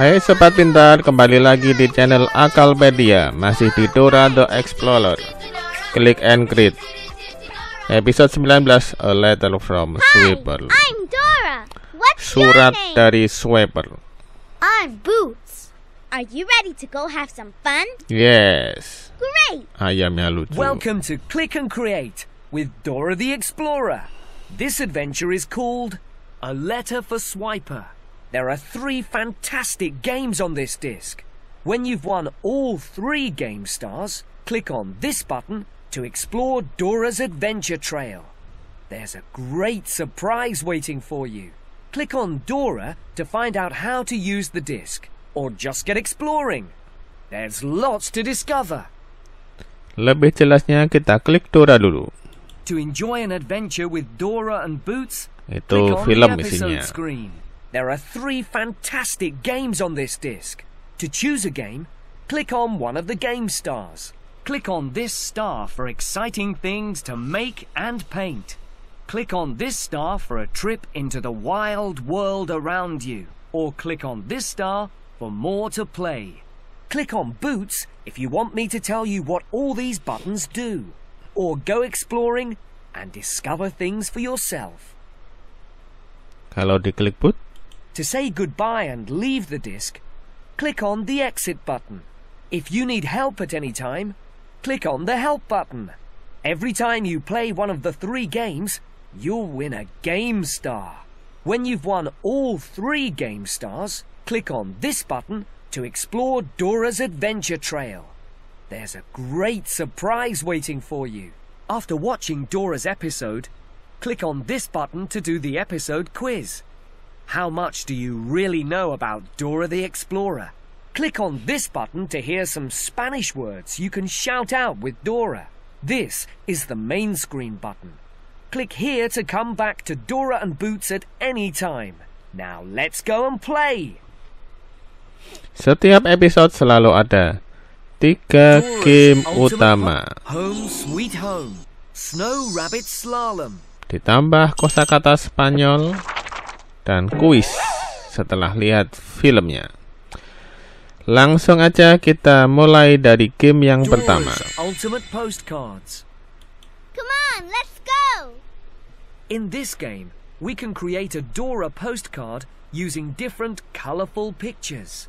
Hai sobat pintar, kembali lagi di channel Akalpedia, masih di Dora the Explorer Click and Create Episode 19, A Letter from Swiper. I'm Dora. What's Surat your name? Dari Swiper. I'm Boots. Are you ready to go have some fun? Yes. Great. Ayamnya lucu. Welcome to Click and Create with Dora the Explorer. This adventure is called A Letter for Swiper. There are 3 fantastic games on this disc. When you've won all 3 game stars, click on this button to explore Dora's adventure trail. There's a great surprise waiting for you. Click on Dora to find out how to use the disc, or just get exploring. There's lots to discover. Lebih jelasnya kita klik Dora dulu. To enjoy an adventure with Dora and Boots, click on the episode screen. There are 3 fantastic games on this disc. To choose a game, click on one of the game stars. Click on this star for exciting things to make and paint. Click on this star for a trip into the wild world around you. Or click on this star for more to play. Click on Boots if you want me to tell you what all these buttons do. Or go exploring and discover things for yourself. Kalau diklik Boots. To say goodbye and leave the disc, click on the exit button. If you need help at any time, click on the help button. Every time you play one of the 3 games, you'll win a game star. When you've won all 3 game stars, click on this button to explore Dora's adventure trail. There's a great surprise waiting for you. After watching Dora's episode, click on this button to do the episode quiz. How much do you really know about Dora the Explorer? Click on this button to hear some Spanish words you can shout out with Dora. This is the main screen button. Click here to come back to Dora and Boots at any time. Now let's go and play! Setiap episode selalu ada 3 game utama. Home Sweet Home, Snow Rabbit Slalom. Ditambah kosakata Spanyol. Dan kuis setelah lihat filmnya. Langsung aja kita mulai dari game yang pertama. Come on, let's go. In this game, we can create a Dora postcard using different colorful pictures.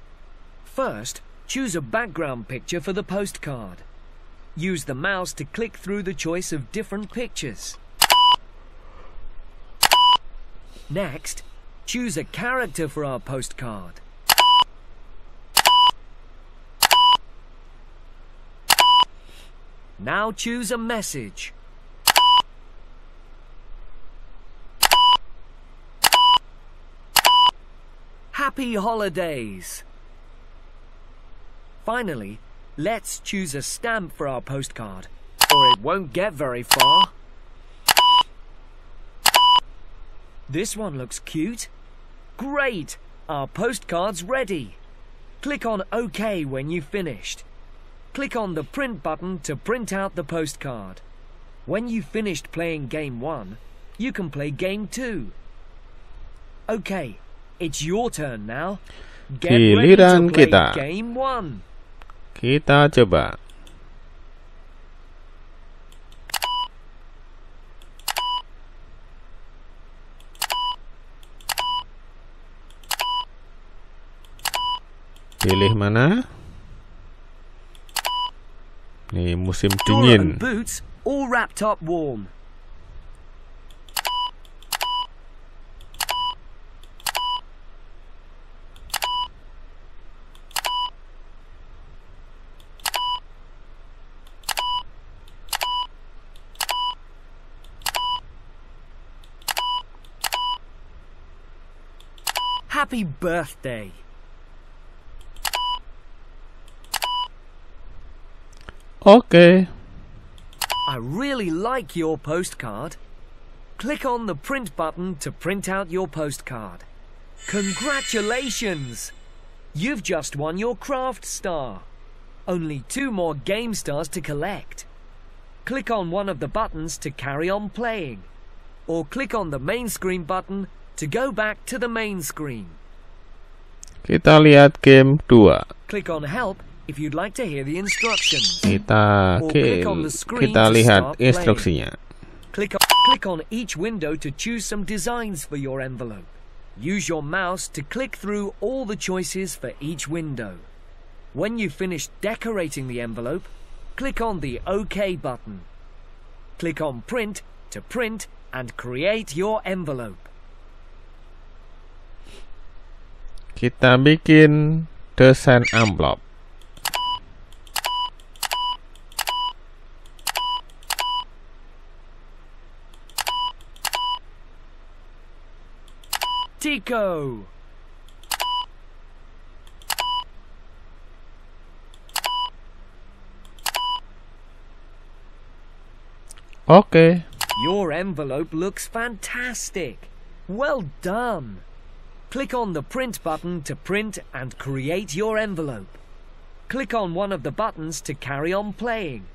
First, choose a background picture for the postcard. Use the mouse to click through the choice of different pictures. Next, choose a character for our postcard. Now choose a message. Happy holidays! Finally, let's choose a stamp for our postcard, or it won't get very far. This one looks cute. Great! Our postcard's ready. Click on OK when you've finished. Click on the print button to print out the postcard. When you've finished playing game 1, you can play game 2. OK, it's your turn now. Get ready to play game 1. Kita coba. Pilih mana? Nih musim dingin. Boots all wrapped up warm. Happy birthday. Okay. I really like your postcard. Click on the print button to print out your postcard. Congratulations! You've just won your craft star. Only 2 more game stars to collect. Click on one of the buttons to carry on playing. Or click on the main screen button to go back to the main screen. Kita lihat game 2. Click on help if you'd like to hear the instructions. Kita lihat instruksinya. Click on each window to choose some designs for your envelope. Use your mouse to click through all the choices for each window. When you finish decorating the envelope, click on the OK button. Click on print to print and create your envelope. Kita bikin desain amplop. Tico. Okay. Your envelope looks fantastic. Well done. Click on the print button to print and create your envelope. Click on one of the buttons to carry on playing,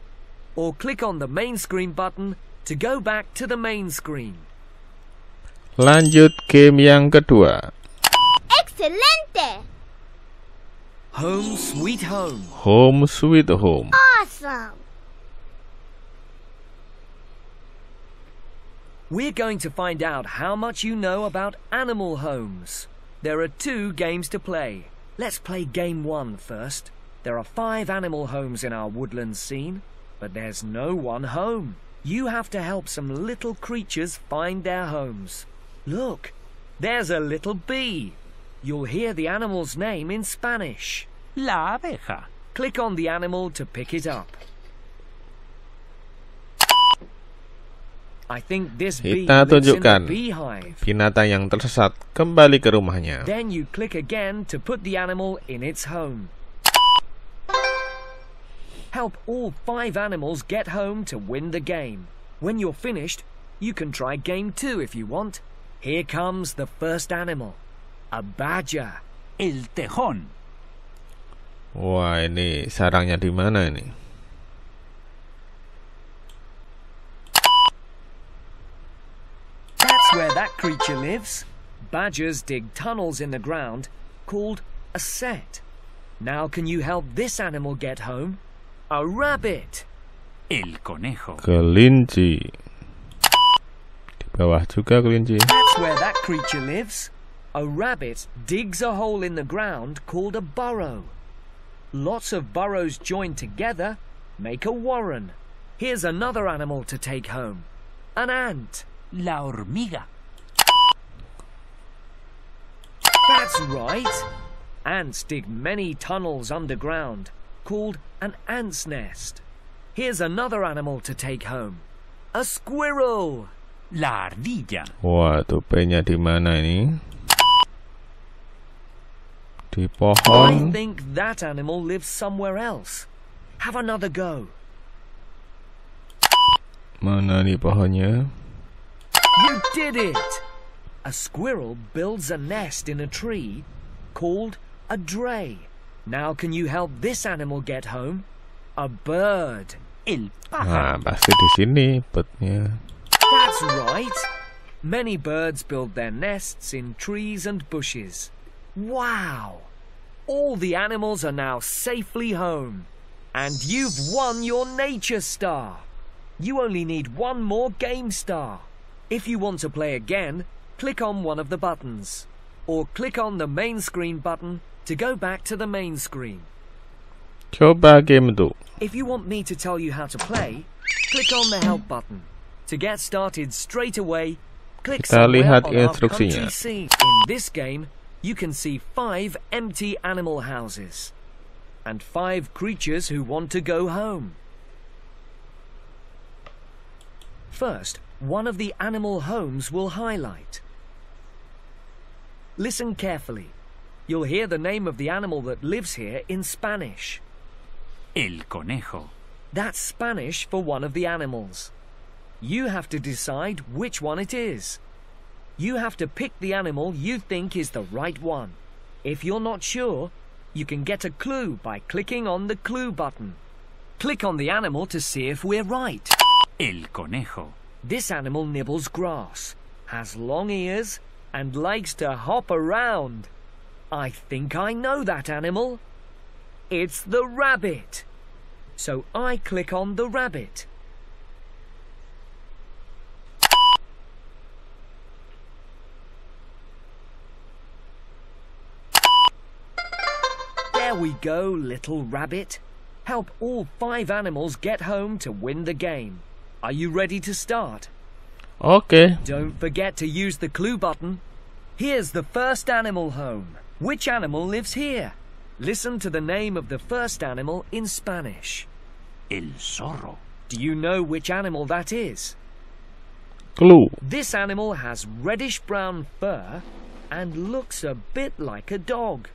or click on the main screen button to go back to the main screen. Lanjut game yang kedua. Excelente. Home Sweet Home. Home Sweet Home. Awesome. We're going to find out how much you know about animal homes. There are 2 games to play. Let's play game 1 first. There are 5 animal homes in our woodland scene, but there's no one home. You have to help some little creatures find their homes. Look, there's a little bee. You'll hear the animal's name in Spanish. La abeja. Click on the animal to pick it up. I think this bee lives in the beehive. Binatang yang tersesat kembali ke rumahnya. Then you click again to put the animal in its home. Help all 5 animals get home to win the game. When you're finished, you can try game 2 if you want. Here comes the first animal, a badger. El tejón. Wah, ini sarangnya di mana ini? Where that creature lives, badgers dig tunnels in the ground called a set. Now can you help this animal get home? A rabbit. El conejo. Kelinci. Di bawah juga kelinci. That's where that creature lives. A rabbit digs a hole in the ground called a burrow. Lots of burrows joined together make a warren. Here's another animal to take home, an ant. La hormiga. That's right. Ants dig many tunnels underground, called an ant's nest. Here's another animal to take home, a squirrel. La ardilla. Wah, topenya di mana ini? Di pohon. I think that animal lives somewhere else. Have another go. Mana nih pohonnya? You did it! A squirrel builds a nest in a tree called a dray. Now can you help this animal get home? A bird. El pájaro. Pasti di sini bird-nya. That's right. Many birds build their nests in trees and bushes. Wow! All the animals are now safely home. And you've won your nature star. You only need 1 more game star. If you want to play again, click on one of the buttons, or click on the main screen button to go back to the main screen. Coba game 2. If you want me to tell you how to play, click on the help button. To get started straight away, click somewhere on our country scene. In this game, you can see 5 empty animal houses and 5 creatures who want to go home. First, one of the animal homes will highlight. Listen carefully. You'll hear the name of the animal that lives here in Spanish. El conejo. That's Spanish for one of the animals. You have to decide which one it is. You have to pick the animal you think is the right one. If you're not sure, you can get a clue by clicking on the clue button. Click on the animal to see if we're right. El conejo. This animal nibbles grass, has long ears, and likes to hop around. I think I know that animal. It's the rabbit. So I click on the rabbit. There we go, little rabbit. Help all 5 animals get home to win the game. Are you ready to start? Okay. Don't forget to use the clue button. Here's the first animal home. Which animal lives here? Listen to the name of the first animal in Spanish. El zorro. Do you know which animal that is? Clue. This animal has reddish-brown fur and looks a bit like a dog.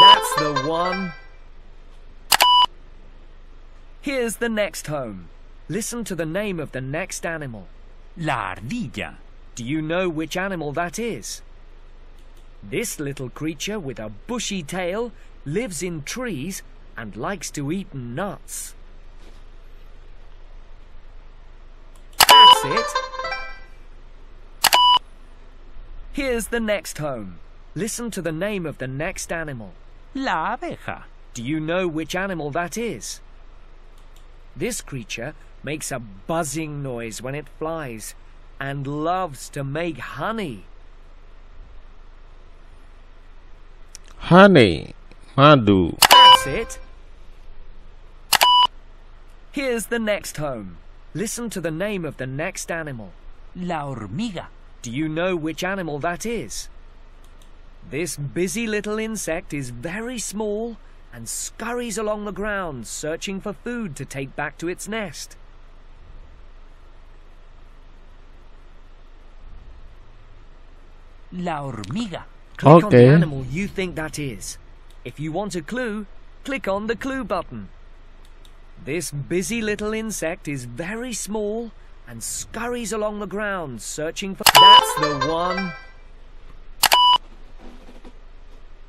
That's the one. Here's the next home. Listen to the name of the next animal. La ardilla. Do you know which animal that is? This little creature with a bushy tail lives in trees and likes to eat nuts. That's it. Here's the next home. Listen to the name of the next animal. La abeja. Do you know which animal that is? This creature makes a buzzing noise when it flies and loves to make honey. Honey, madu. That's it. Here's the next home. Listen to the name of the next animal. La hormiga. Do you know which animal that is? This busy little insect is very small and scurries along the ground, searching for food to take back to its nest. La hormiga. Click on the animal you think that is. If you want a clue, click on the clue button. This busy little insect is very small and scurries along the ground, searching for... That's the one.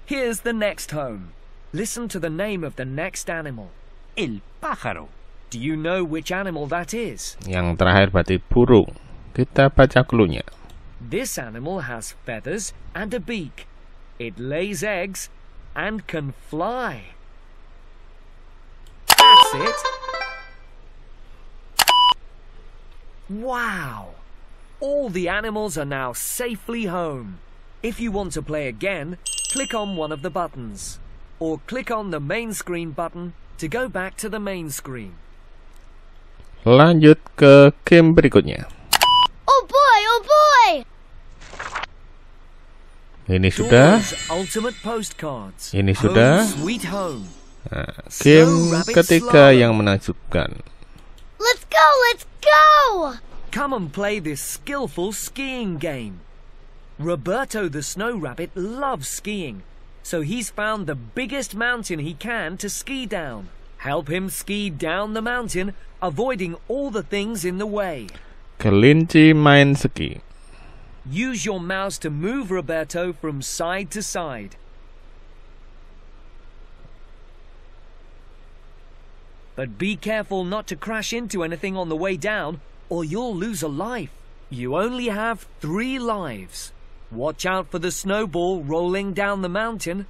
Here's the next home. Listen to the name of the next animal. El pájaro. Do you know which animal that is? Yang terakhir berarti burung. Kita baca cluenya. This animal has feathers and a beak. It lays eggs and can fly. That's it. Wow! All the animals are now safely home. If you want to play again, click on one of the buttons. Or click on the main screen button to go back to the main screen. Lanjut ke game berikutnya. Oh boy, oh boy! Ini sudah. Ini sudah. Nah, game ketiga yang menakjubkan. Let's go, let's go! Come and play this skillful skiing game. Roberto the snow rabbit loves skiing. So he's found the biggest mountain he can to ski down. Help him ski down the mountain, avoiding all the things in the way. Kelinci main ski. Use your mouse to move Roberto from side to side. But be careful not to crash into anything on the way down, or you'll lose a life. You only have 3 lives. Watch out for the snowball rolling down the mountain.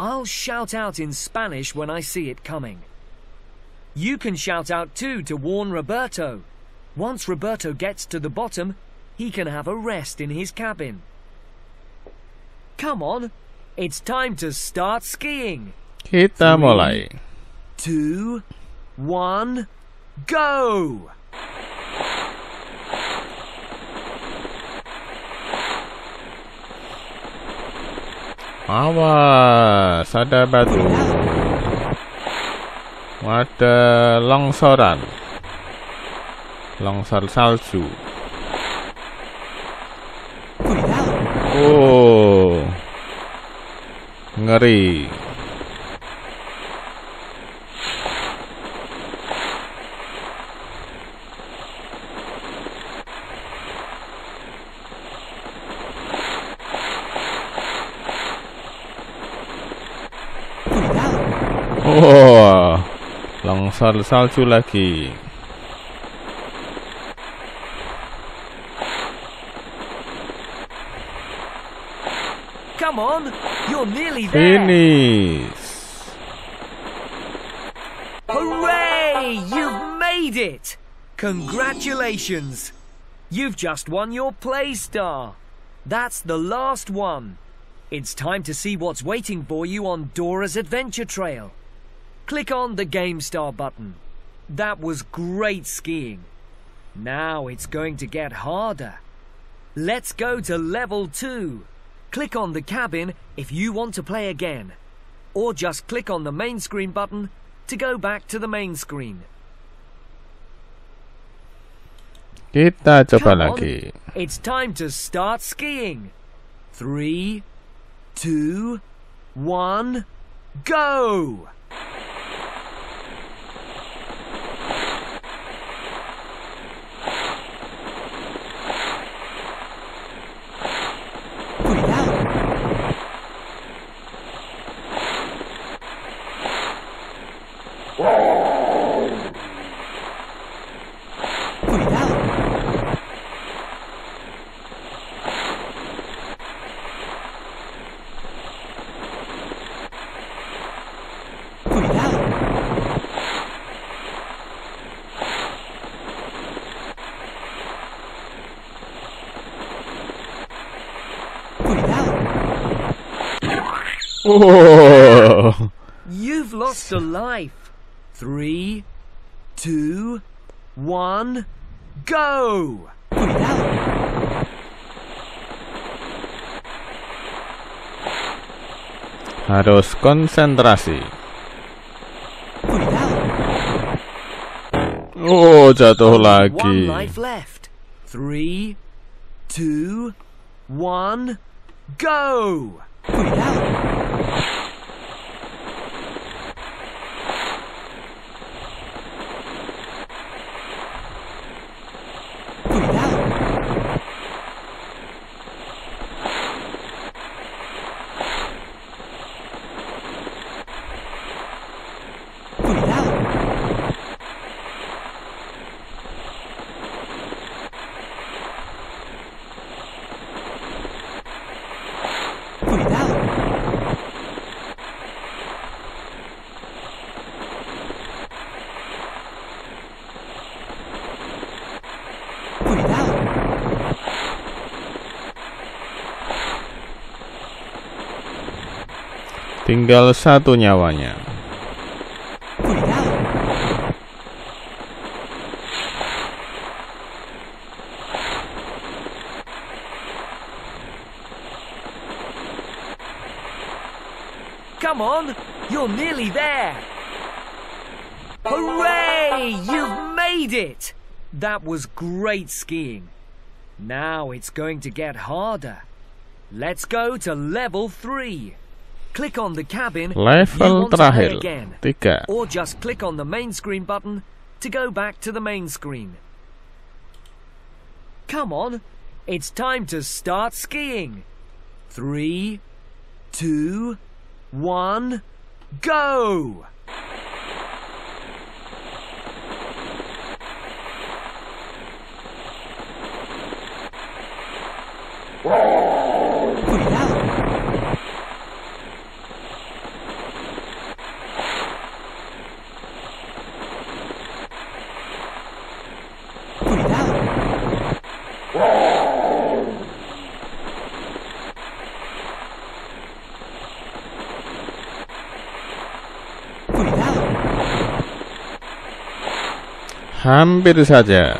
I'll shout out in Spanish when I see it coming. You can shout out too to warn Roberto. Once Roberto gets to the bottom, he can have a rest in his cabin. Come on, it's time to start skiing. Kita mulai. 3, 2, 1, go! Awas, ada batu, ada longsoran, longsor salju. Oh, ngeri. Longsor salju lagi. Come on, you're nearly there. Finish. Hooray! You've made it. Congratulations. You've just won your play star. That's the last one. It's time to see what's waiting for you on Dora's Adventure Trail. Click on the Game Star button. That was great skiing. Now it's going to get harder. Let's go to level 2. Click on the cabin if you want to play again. Or just click on the main screen button to go back to the main screen. Kita coba lagi. It's time to start skiing. 3, 2, 1, go! Whoa. You've lost a life. 3, 2, 1, go! Harus konsentrasi. Oh, jatuh lagi. 1 life left. 3, 2, 1, go! Tinggal 1 nyawanya. Come on, you're nearly there. Hooray, you've made it. That was great skiing. Now it's going to get harder. Let's go to level 3. Click on the cabin if you want to play again, or just click on the main screen button to go back to the main screen. Come on, it's time to start skiing. 3, 2, 1, go! Hampir saja.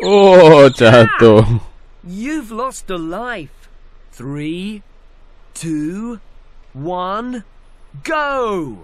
Oh, jatuh. You've lost a life. 3, 2, 1, go!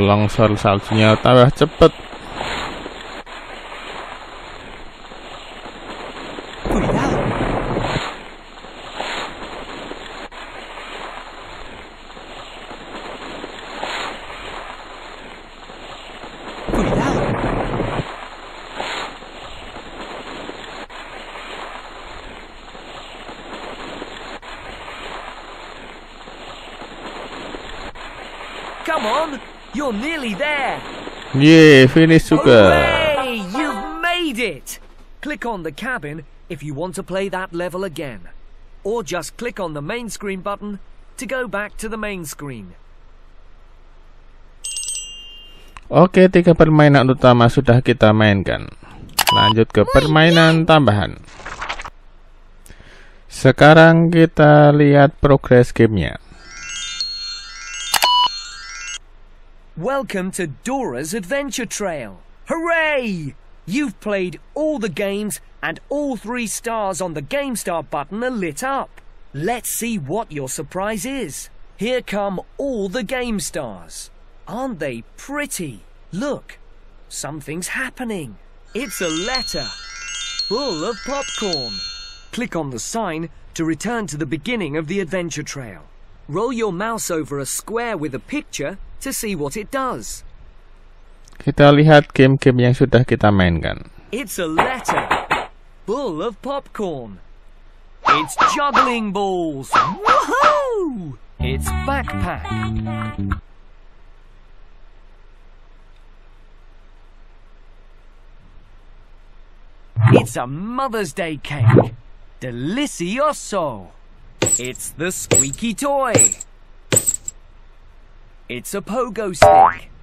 longsor saljunya tambah cepet. Come on, you're nearly there. Yeah, finish sugar. Hooray, you've made it. Click on the cabin if you want to play that level again, or just click on the main screen button to go back to the main screen. Oke, 3 permainan utama sudah kita mainkan. Lanjut ke permainan tambahan. Sekarang kita lihat progress gamenya. Welcome to Dora's Adventure Trail. Hooray! You've played all the games and all 3 stars on the Game Star button are lit up. Let's see what your surprise is. Here come all the Game Stars. Aren't they pretty? Look, something's happening. It's a letter full of popcorn. Click on the sign to return to the beginning of the adventure trail. Roll your mouse over a square with a picture to see what it does. Kita lihat game-game yang sudah kita mainkan. It's a letter full of popcorn. It's juggling balls. Woohoo! It's backpack. It's a Mother's Day cake. Delicioso. It's the squeaky toy. It's a pogo stick.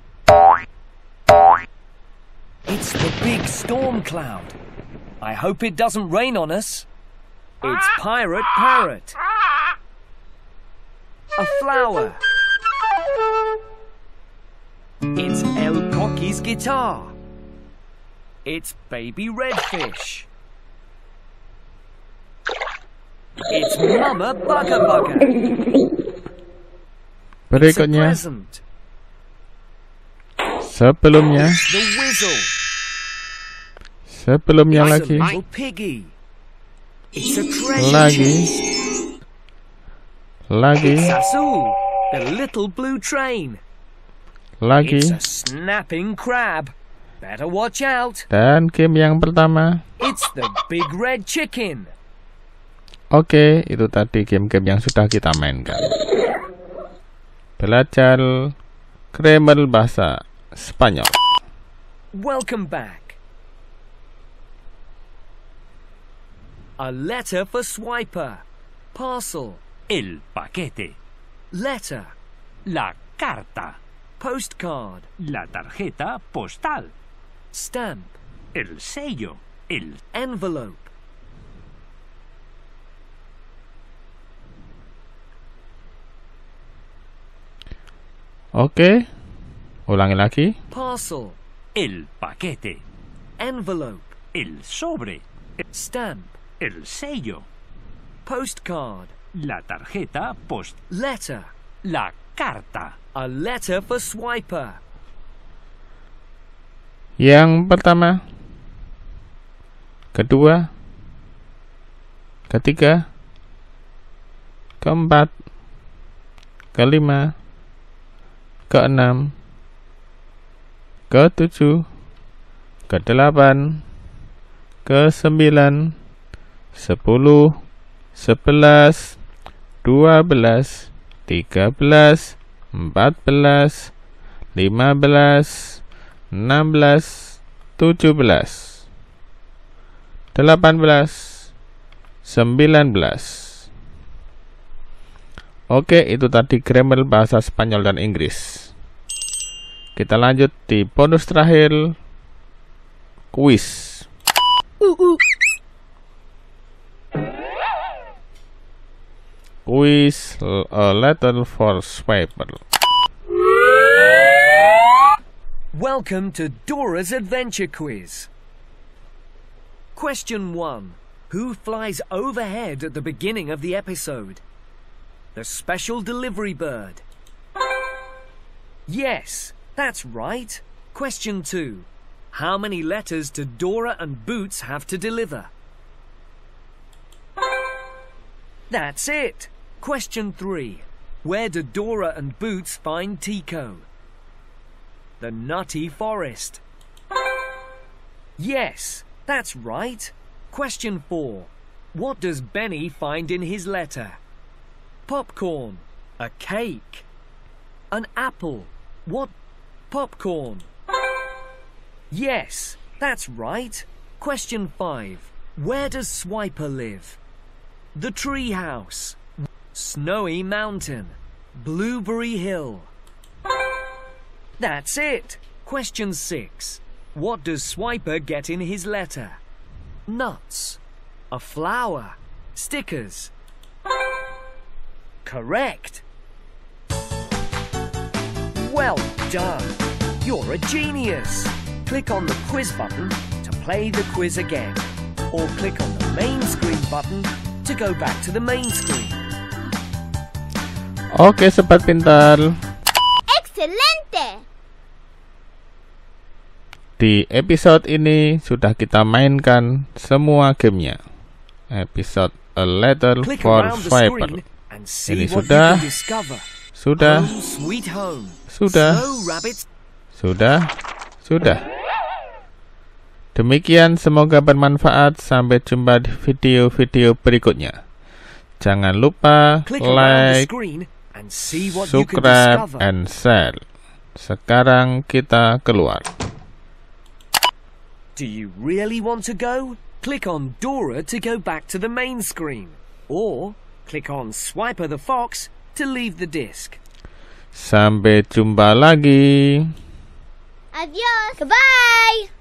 It's the big storm cloud. I hope it doesn't rain on us. It's Pirate Parrot. A flower. It's El Cocky's guitar. It's Baby Redfish. It's Mama Bucker. Berikutnya, sebelumnya lagi, dan game yang pertama. Oke, itu tadi game-game yang sudah kita mainkan. Belajar grammar bahasa Spanyol. Welcome back. A letter for Swiper. Parcel. El paquete. Letter. La carta. Postcard. La tarjeta postal. Stamp. El sello. El envelope. Oke, ulangi lagi. Parcel. El paquete. Envelope. El sobre. Stamp. El sello. Postcard. La tarjeta post. Letter. La carta. A letter for Swiper. Yang pertama, kedua, ketiga, keempat, kelima, ke-6, ke-7, ke-8, ke-9, 10, 11, 12, 13, 14, 15, 16, 17, 18, 19. Oke, itu tadi grammar bahasa Spanyol dan Inggris. Kita lanjut di bonus terakhir, kuis. Kuis a letter for Swiper. Welcome to Dora's Adventure Quiz. Question 1. Who flies overhead at the beginning of the episode? The special delivery bird. Yes, That's right. Question 2. How many letters do Dora and Boots have to deliver? That's it. Question 3. Where do Dora and Boots find Tico? The Nutty Forest. Yes, that's right. Question 4. What does Benny find in his letter? Popcorn. A cake. An apple. What? Popcorn. Yes, that's right. Question 5. Where does Swiper live? The tree house. Snowy Mountain. Blueberry Hill. That's it. Question 6. What does Swiper get in his letter? Nuts. A flower. Stickers. Correct. Well done. You're a genius. Click on the quiz button to play the quiz again, or click on the main screen button to go back to the main screen. Okay, sempat pintar. Excelente. Di episode ini sudah kita mainkan semua gamenya. Episode A Letter for Swiper. Ini sudah. Demikian, semoga bermanfaat. Sampai jumpa di video-video berikutnya. Jangan lupa like, subscribe, and share. Sekarang kita keluar. Do you really want to go? Click on Dora to go back to the main screen, or click on Swiper the Fox to leave the disc. Sampai jumpa lagi. Adios. Goodbye.